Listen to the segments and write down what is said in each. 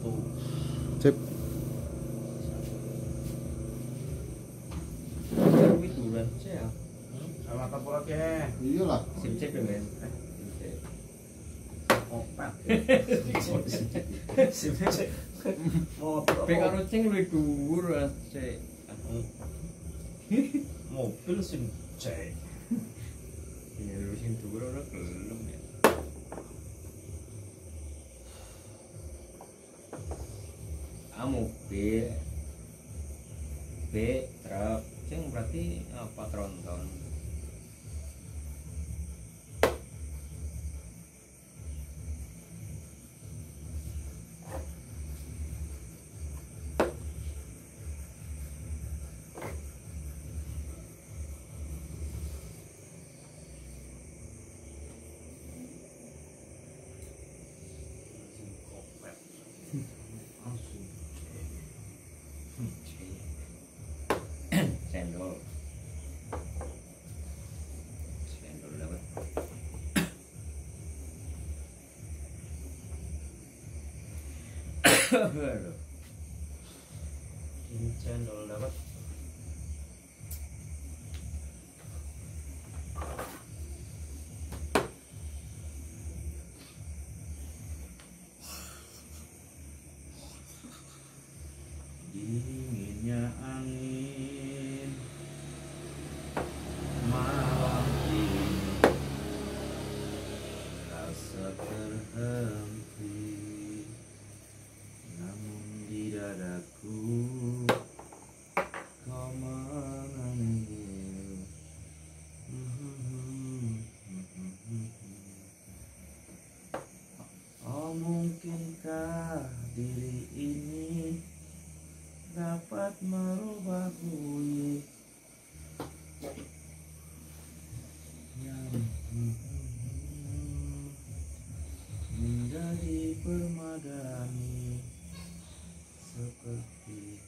satu. Sip. Itu kan cel. Salah kapolak ya. Iyalah. Sip cek ya, Mas. Opat. Sip cek. Motor. Pek karo ceng luwih dhuwur, Mas. Cek. Mobil sing cek. Ya lu sing dhuwur ora gelem ya. A mobil, B truk, ceng berarti apa tronton? Halo. Ini channel dapat. Dinginnya angin malam ini rasa terhenti. Mungkinkah diri ini dapat merubah bunyi menjadi permadani seperti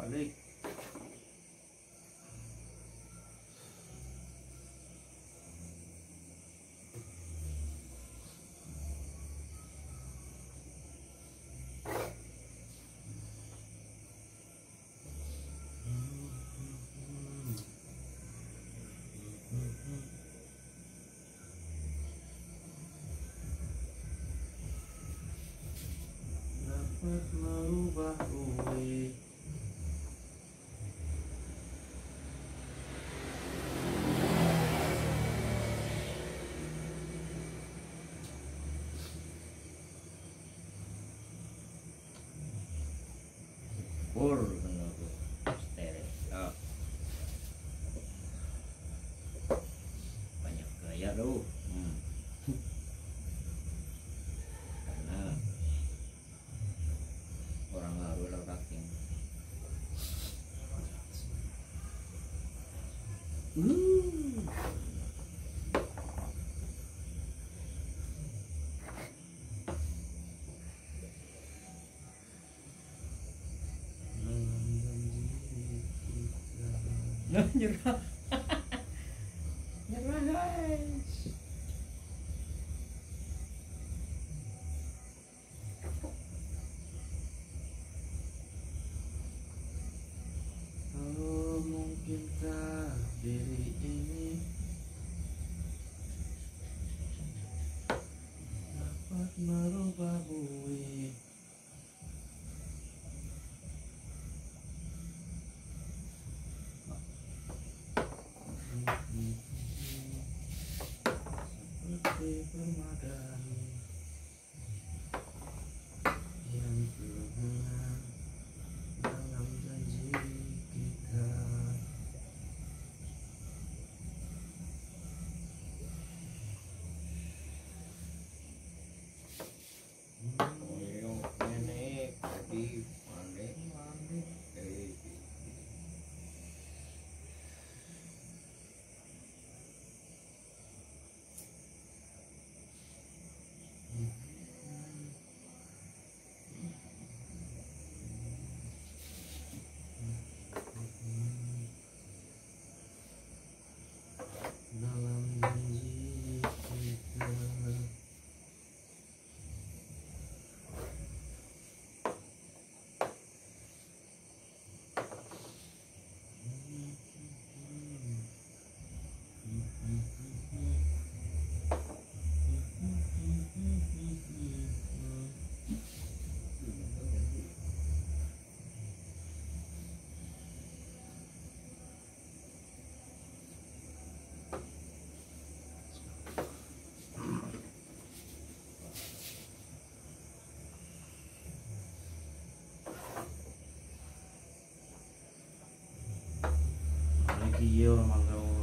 balik dapat merubah bumi. Or stereo banyak gaya loh. Karena orang baru lewatnya nyerah nyerah guys. Oh, mungkinkah diri ini dapat merubah bumi. Permadani yang terkenal dalam janji kita. Nenek tadi mandi dia orang mangga orang.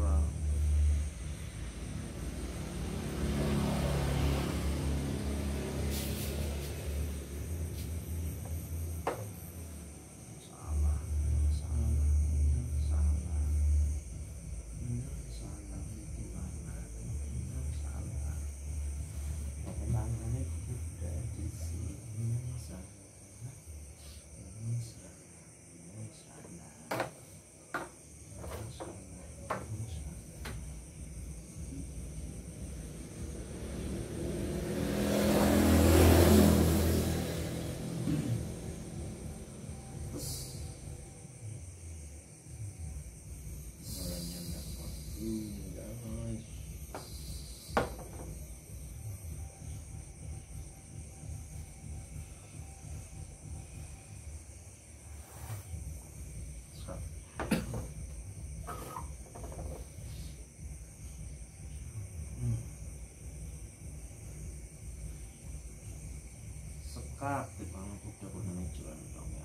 Kak, dibangun kuda kuda menjual dongnya.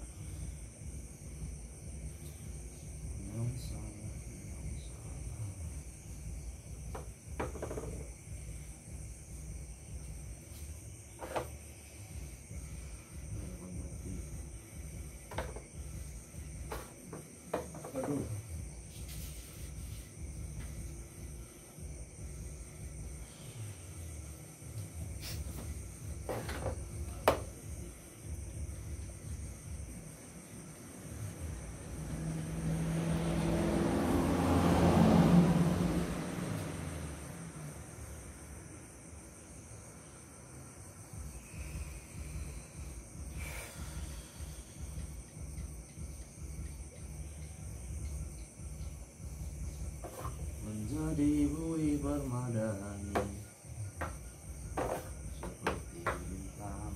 Aduh. Jadi bui bermadani seperti bintang.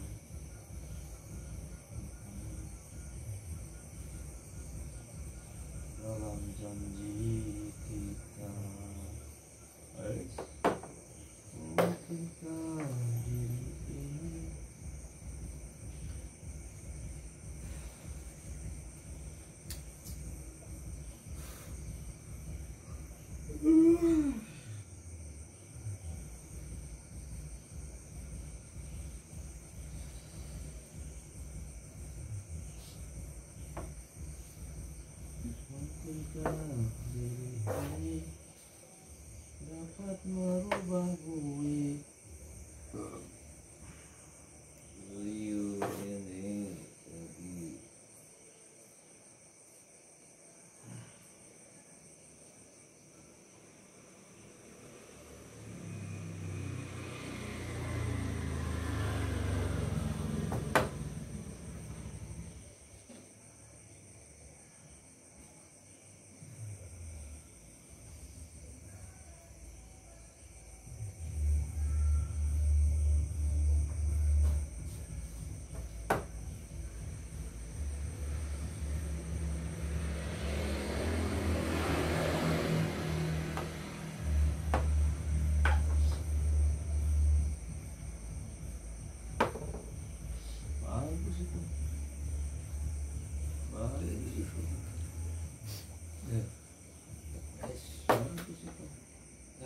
Dalam janji kita kita diri ini jika diri ini dapat merubah bui beliau ini lebih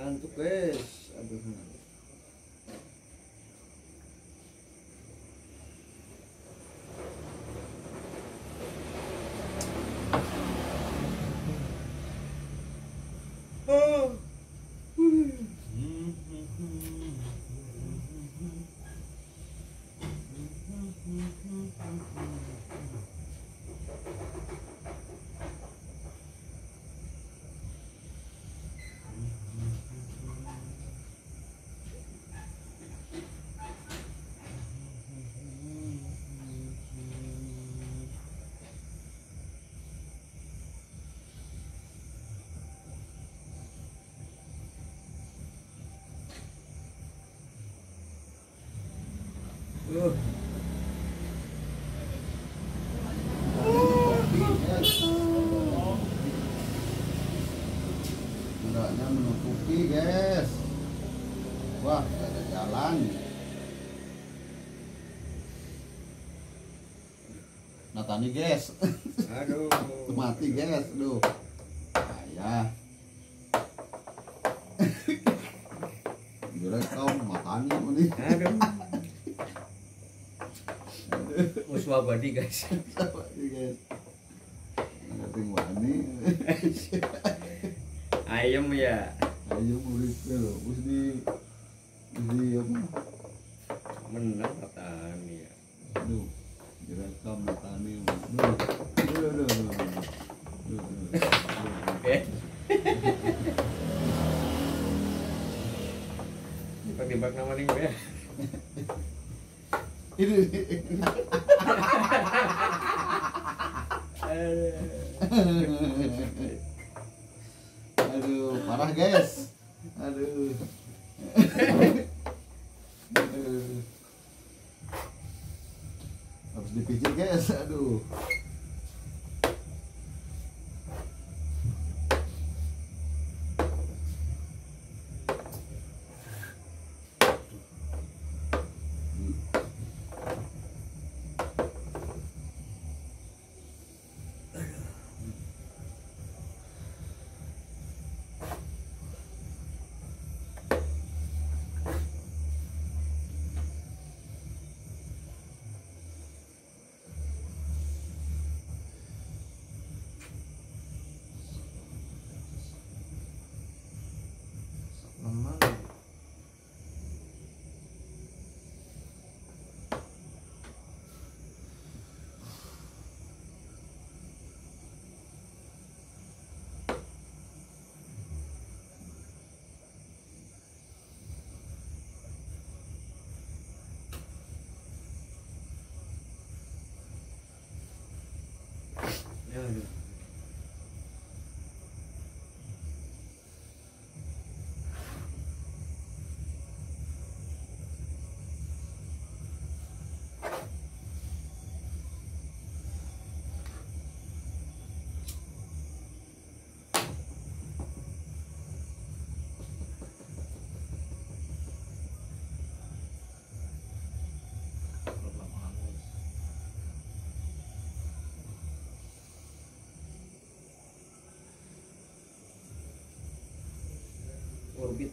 ngantuk guys, aduh ngantuk. Mudahnya menutupi guys. Wah, gak ada jalan. Nah tadi guys, aduh mati guys, aduh ayah. Jurek kau makannya ini. Aduh. Uswabadi guys. Uswabadi guys. Nanti wani. Ayam ya. Ayam urip loh. Mesti apa? Menang kataan ya. Aduh. Jurek kau makannya. Tembak nama nih ya. Ini. Aduh, parah guys. Aduh. Harus dipijit guys, aduh. Orbit.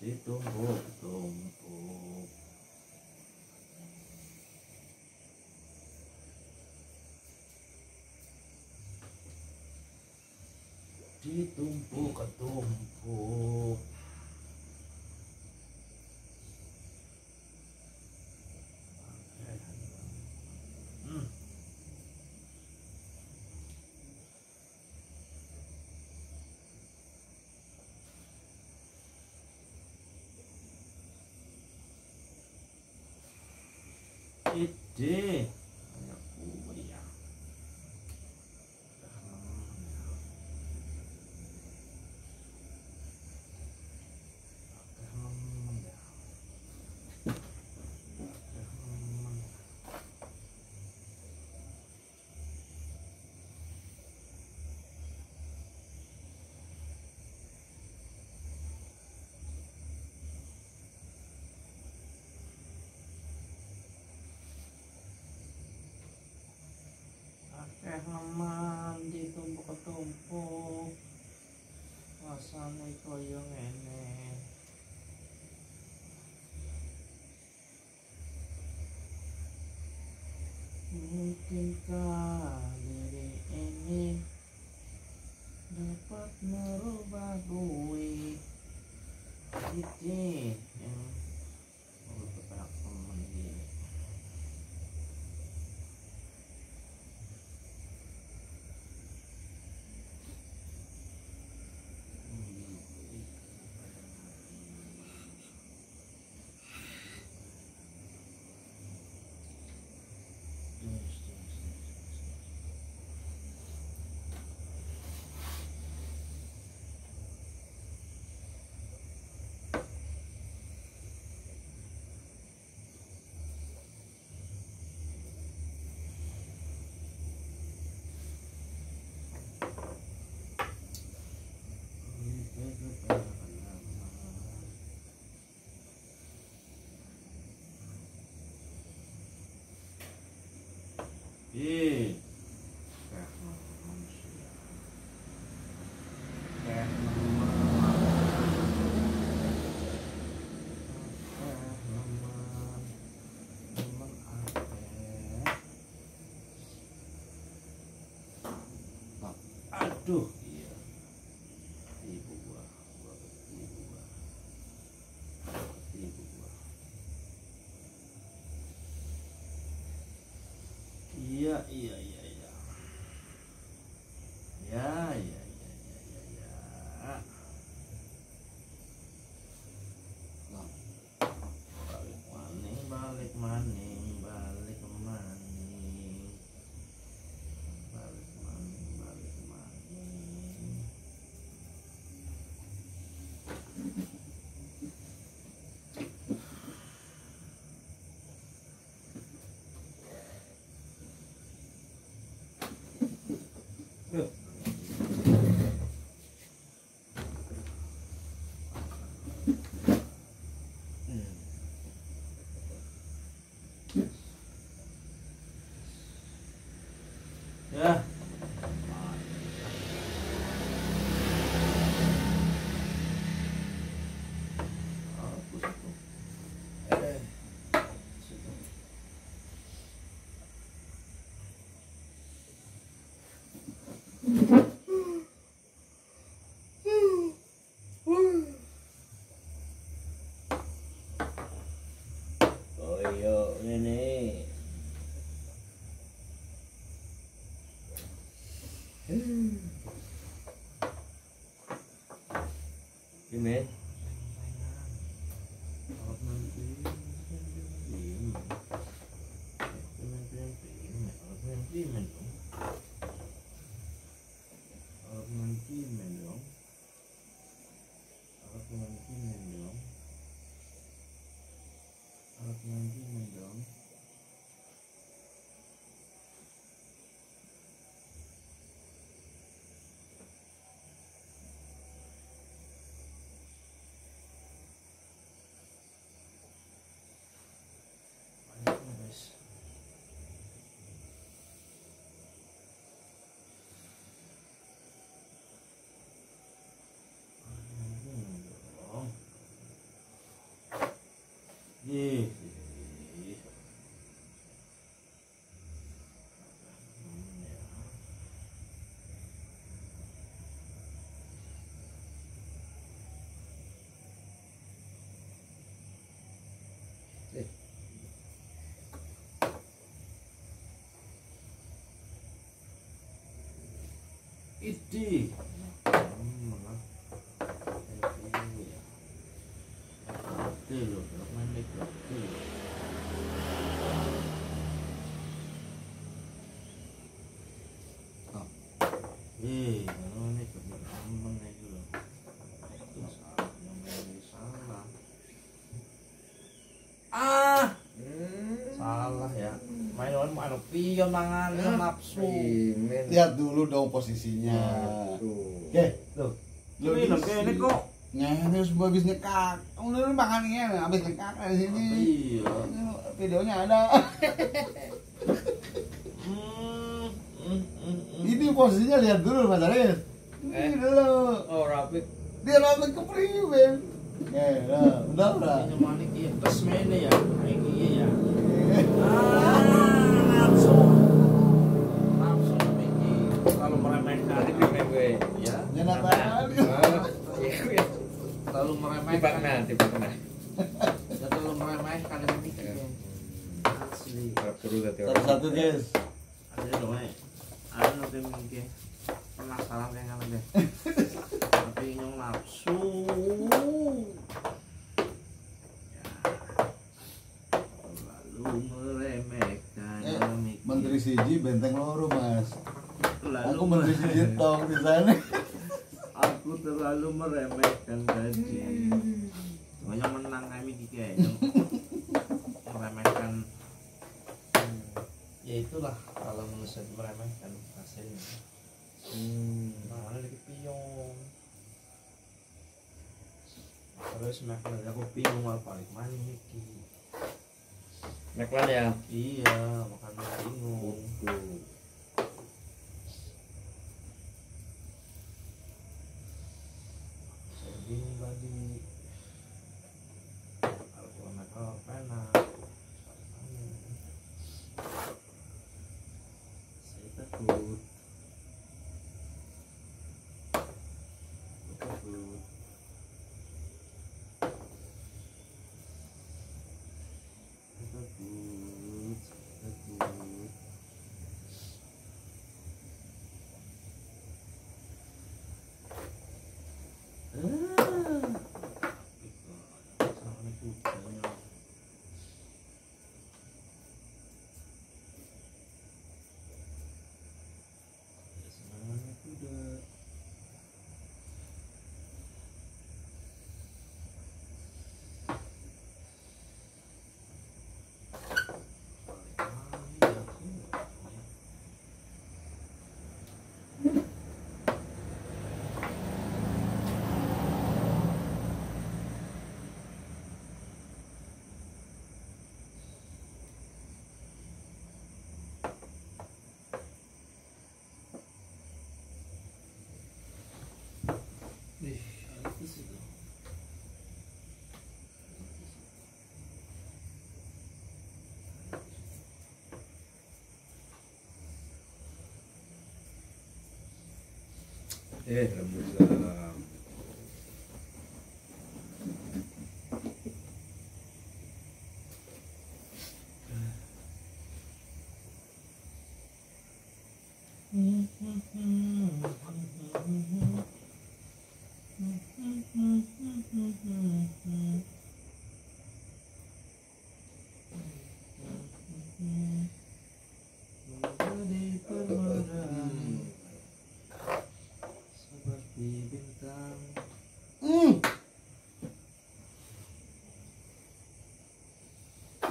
ditumpuk-tumpuk. Ditumpuk-tumpuk. Ide kuliah. Naman ditumpuk-tumpuk, rasane koyo ngene. Mungkinkah diri ini dapat merubah gue? Jadi yang aduh. Iya. Ya. Balik maning. Ya. Ini 있지. Salah ya. Mainan mau pion mangan nafsu. Lihat dulu dong posisinya. Oke, tuh. Lu minum kene kok. Nah, terus gua habis nyekak. Lu makannya habis nyekak di sini. Iya. Videonya ada. Ini posisinya lihat dulu Mas Arif. Ini dulu. Oh, rapi. Dia rapi ke priben. Eh, udah. Ini manik ya, kesmene ya. Ini ya. Nafsu ini kalau meremehkan gue ya. Terlalu meremehkan. Tiba-tiba. Terlalu meremehkan ini. Asli. Satu-satu guys. Ada dong ya. Ada nanti mungkin penasaran kayak ngamen deh. Tapi nyong nafsu. Menteri Siji benteng loro Mas. Aku menteri Siji tong di sana. Aku terlalu meremehkan tadi. Banyak menang kami tiga. Meremehkan. Ya itulah kalau manusia meremehkan hasilnya. Mana lagi pion. Terus makan aku pion mal paling manis ki. Makan ya? Iya, makan bingung. Saya bingung tadi. Kalau cuma makan enak. Saya takut. Alhamdulillah.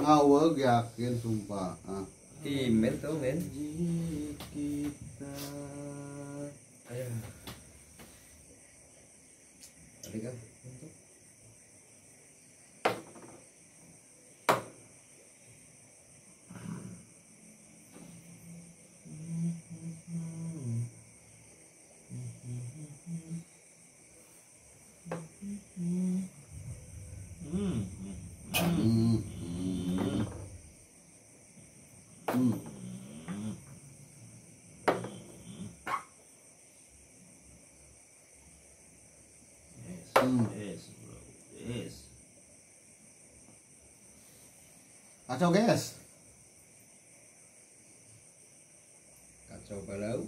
Awal yakin sumpah. Email tuh men. Kita. Ayo. Tadi kan. Yes. Kacau guys. Kacau balau.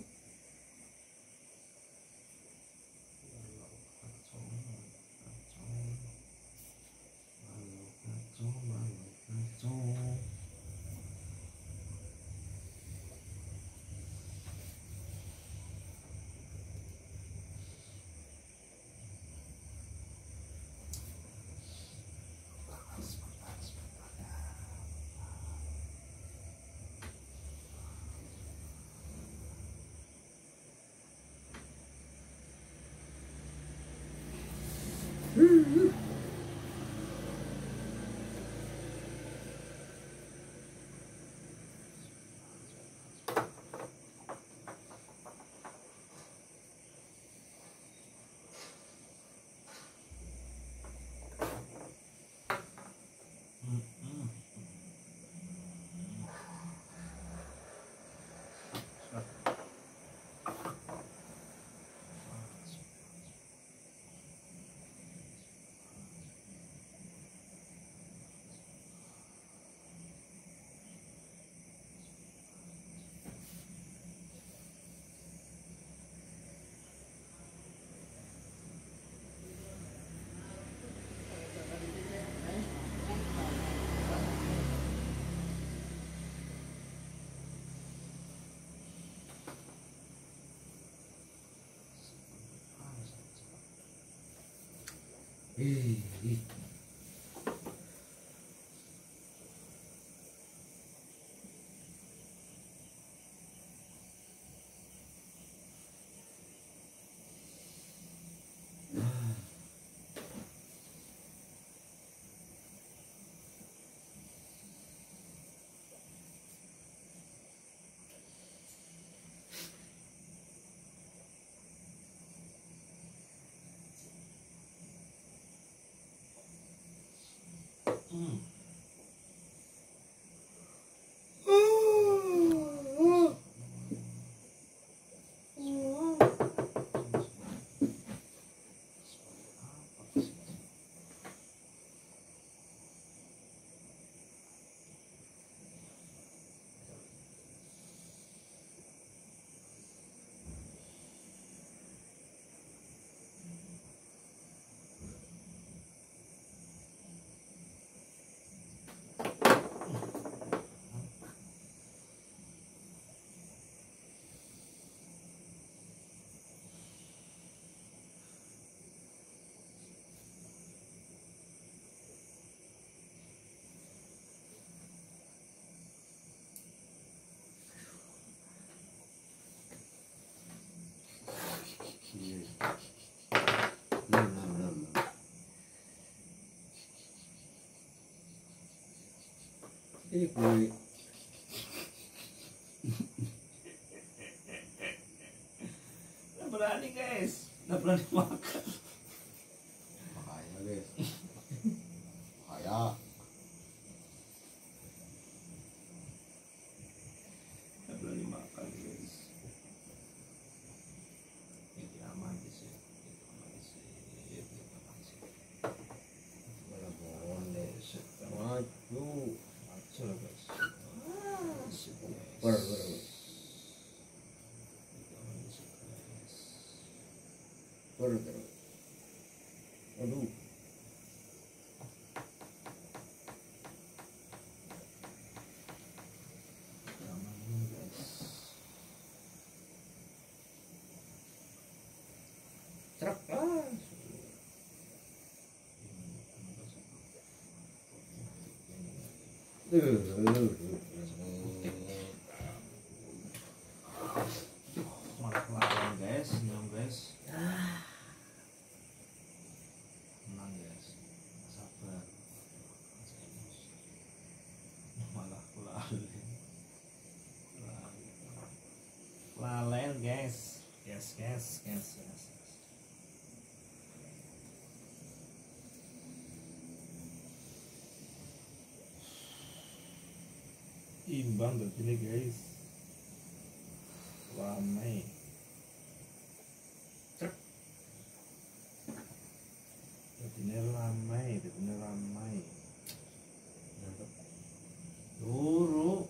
Right. Nggak berani guys, nggak berani makan. Bahaya guys, bahaya. Nggak berani makan guys. Ini aman guys ya. Aduh. Truk lah. Lalen guys, yes. Imbang begini guys, ramai. Begini ramai. Dulu.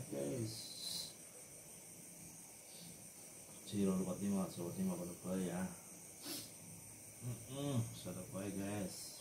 guys. Jangan lupa timah pada ya. Sadap baik guys.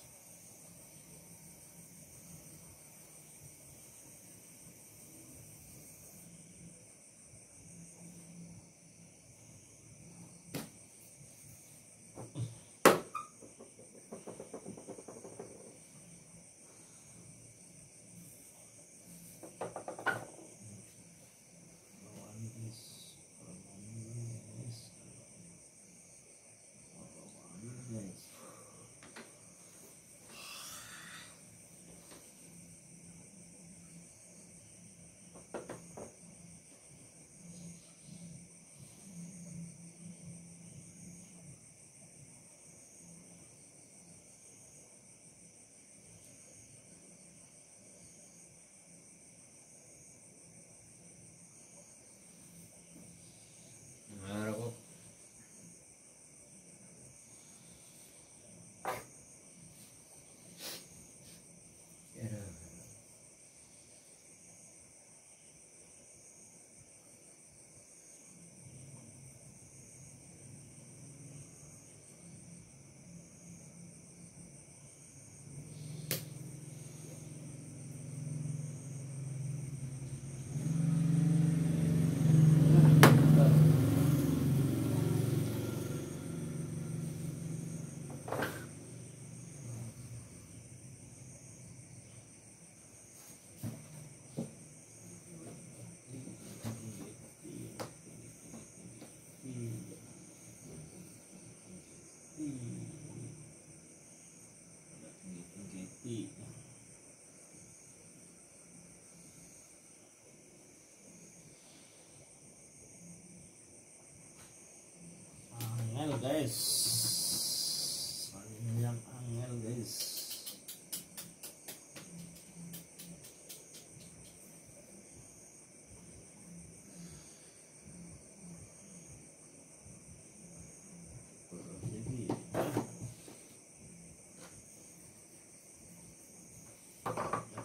Angel guys, yang angel guys.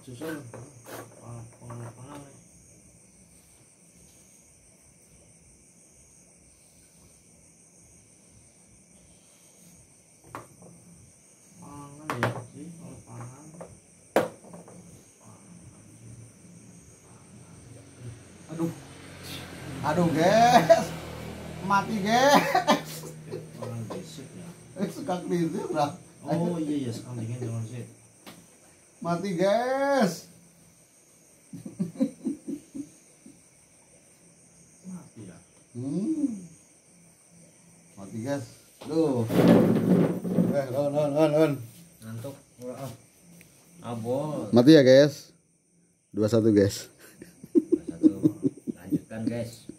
Susun pangan ya sih, kalau pangan aduh guys, mati guys. Orang bisik ya, sekak bisik lah. Oh iya, sekali kan jangan sih. Mati guys. Mati ya. Mati guys. Duh. Lon. Ngantuk. Abol. Mati ya guys. 21 guys. 21. Lanjutkan guys.